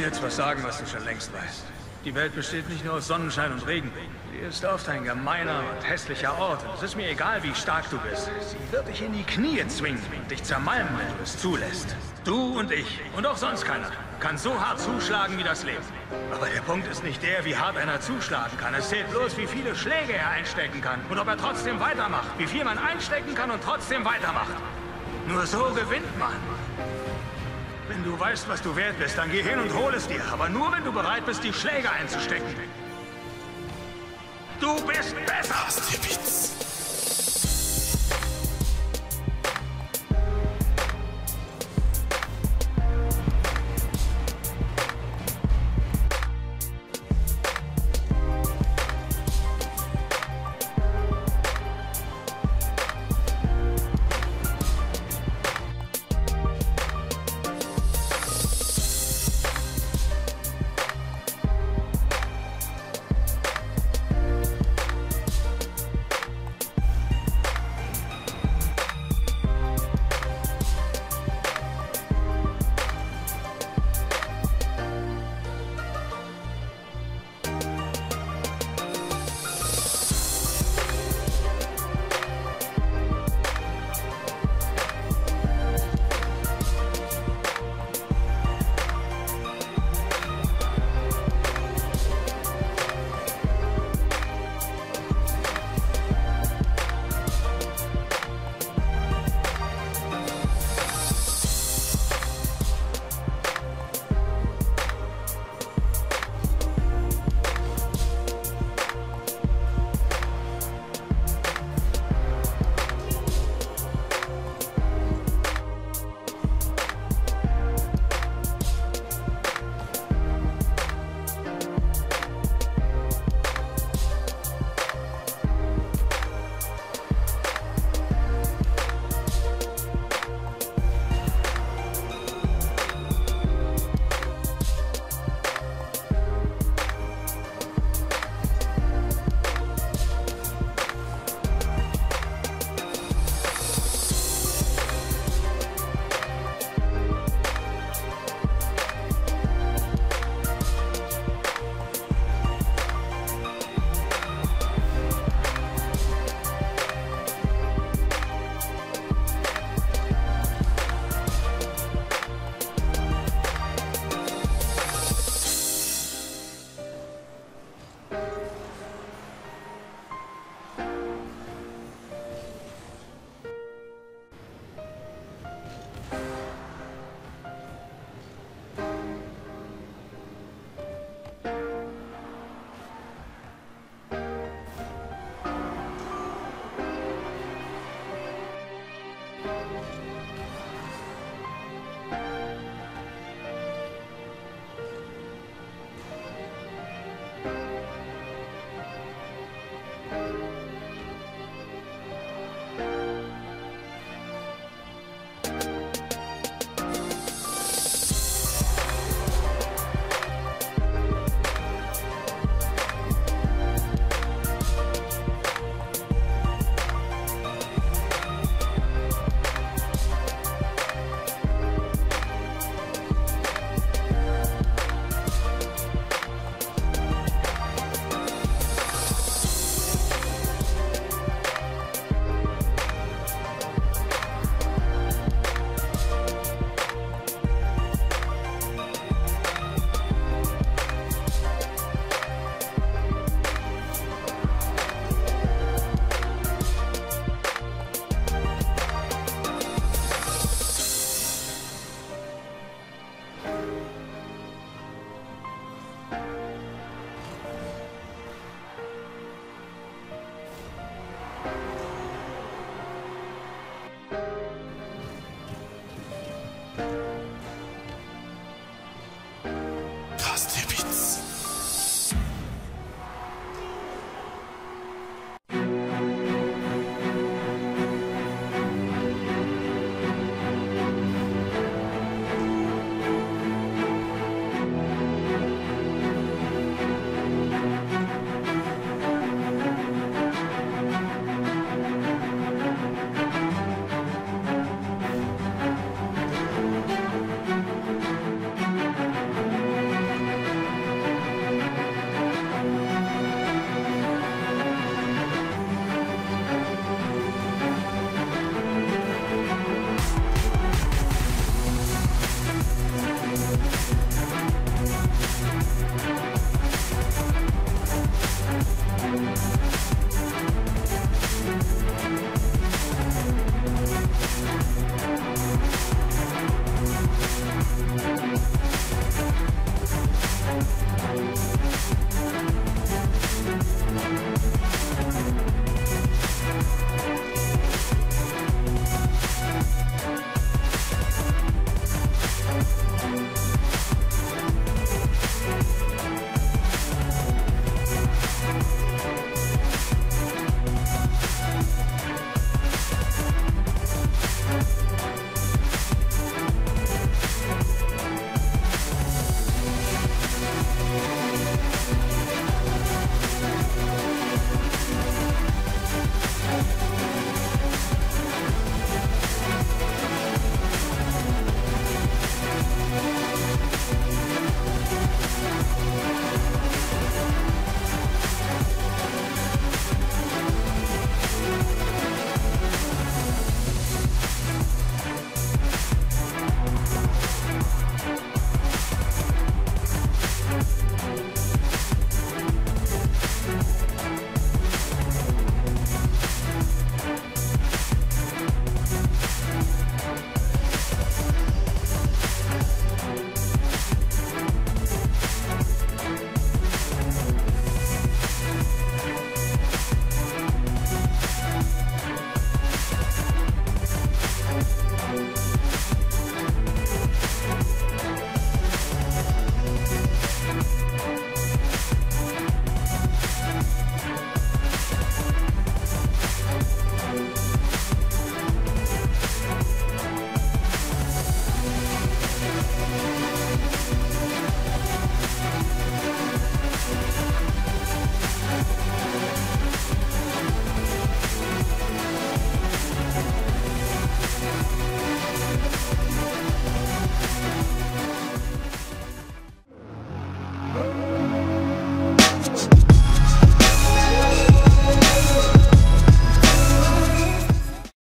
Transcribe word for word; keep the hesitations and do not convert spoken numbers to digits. dir jetzt was sagen, was du schon längst weißt. Die Welt besteht nicht nur aus Sonnenschein und Regen. Sie ist oft ein gemeiner und hässlicher Ort. Und es ist mir egal, wie stark du bist. Sie wird dich in die Knie zwingen und dich zermalmen, wenn du es zulässt. Du und ich und auch sonst keiner kann so hart zuschlagen wie das Leben. Aber der Punkt ist nicht der, wie hart einer zuschlagen kann. Es zählt bloß, wie viele Schläge er einstecken kann und ob er trotzdem weitermacht. Wie viel man einstecken kann und trotzdem weitermacht. Nur so gewinnt man. Wenn du weißt, was du wert bist, dann geh hin und hol es dir. Aber nur, wenn du bereit bist, die Schläge einzustecken. Du bist besser! KsTBeats. You